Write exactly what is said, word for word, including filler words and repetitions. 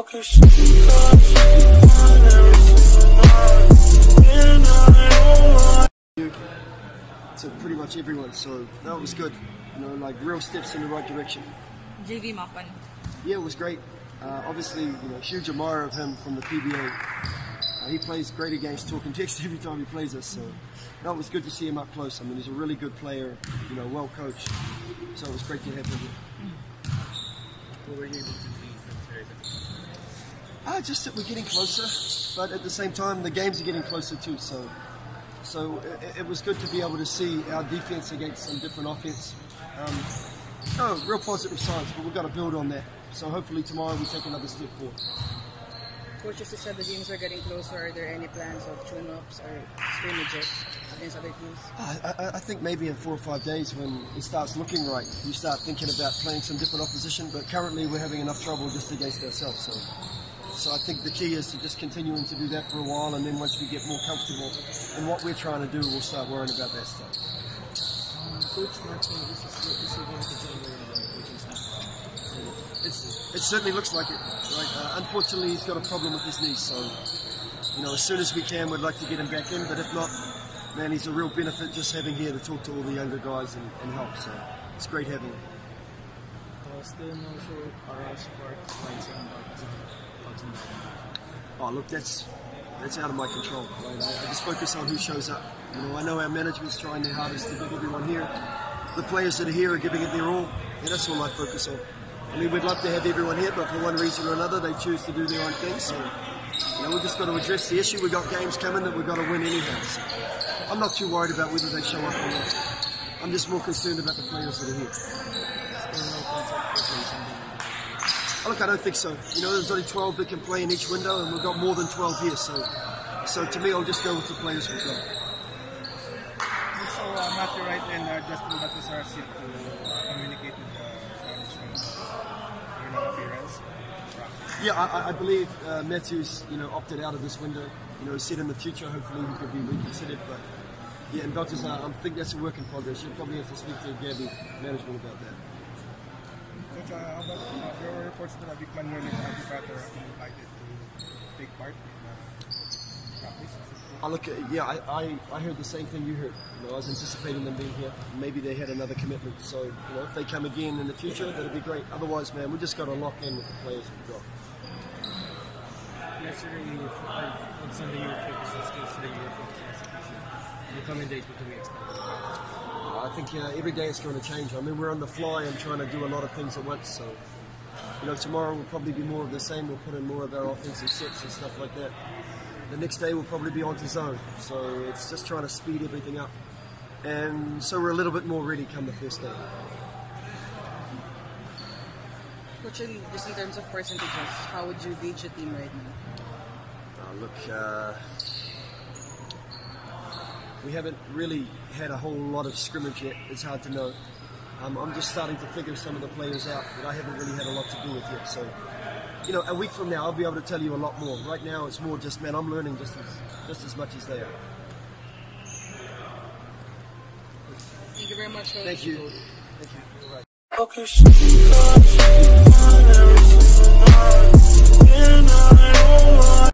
to pretty much everyone, so that was good. You know, like real steps in the right direction. J V Marvan. Yeah, it was great. Uh, obviously, you know, huge admirer of him from the P B A. Uh, he plays great against talk and text every time he plays us, so that was good to see him up close. I mean, he's a really good player, you know, well coached. So it was great to have him here. What were you able to see from Thursday? Ah, just that we're getting closer, but at the same time, the games are getting closer too. So, so it, it was good to be able to see our defense against some different offense. Um, no, real positive signs, but we've got to build on that. So hopefully tomorrow we take another step forward. Coach, just said the games are getting closer. Are there any plans of tune-ups or scrimmages against other teams? I, I, I think maybe in four or five days when it starts looking right, you start thinking about playing some different opposition, but currently we're having enough trouble just against ourselves. So, so I think the key is to just continuing to do that for a while, and then once we get more comfortable in what we're trying to do, we'll start worrying about that stuff. Coach, It's, it certainly looks like it. Right? Uh, unfortunately, he's got a problem with his knee, so you know, as soon as we can, we'd like to get him back in. But if not, man, he's a real benefit just having here to talk to all the younger guys and, and help. So it's great having him. Oh, look, that's that's out of my control. Right? I, I just focus on who shows up. You know, I know our management's trying their hardest to get everyone here. The players that are here are giving it their all, and that's all I focus on. I mean, we'd love to have everyone here, but for one reason or another, they choose to do their own thing. So, you know, we've just got to address the issue. We've got games coming that we've got to win anyhow. So I'm not too worried about whether they show up or not. I'm just more concerned about the players that are here. Oh, look, I don't think so. You know, there's only twelve that can play in each window, and we've got more than twelve here. So, so to me, I'll just go with the players we've got. So, uh, Matthew Wright and uh, Justin Balthazar sit to communicate with the Yeah, I, I believe uh, Matthew's, you know, opted out of this window. You know, he said in the future, hopefully he could be reconsidered. But yeah, and Balthazar, I think that's a work in progress. You'll probably have to speak to Gabby management about that. Coach, uh, how about uh, there were reports that Vic Manuel and Gabby Prater have been invited to take part in uh, practice? I look, uh, yeah, I, I, I heard the same thing you heard. You know, I was anticipating them being here. Maybe they had another commitment. So, you know, if they come again in the future, that'd be great. Otherwise, man, we just got to lock in with the players we've got. Yesterday, you were on Sunday, you were focused on skills, today you were focused on execution. The coming days, what do we expect? I think uh, every day it's going to change. I mean, we're on the fly and trying to do a lot of things at once. So, you know, tomorrow will probably be more of the same. We'll put in more of our offensive sets and stuff like that. The next day we'll probably be onto zone. So it's just trying to speed everything up. And so we're a little bit more ready come the first day. Coach, just in terms of percentages, how would you gauge your team right now? Oh, look, uh, we haven't really had a whole lot of scrimmage yet. It's hard to know. Um, I'm just starting to figure some of the players out that I haven't really had a lot to do with yet. So, you know, a week from now I'll be able to tell you a lot more. Right now it's more just, man, I'm learning just as, just as much as they are. Thank you very much, Coach. Thank you. Thank you. All right. Focus on everything, and I don't want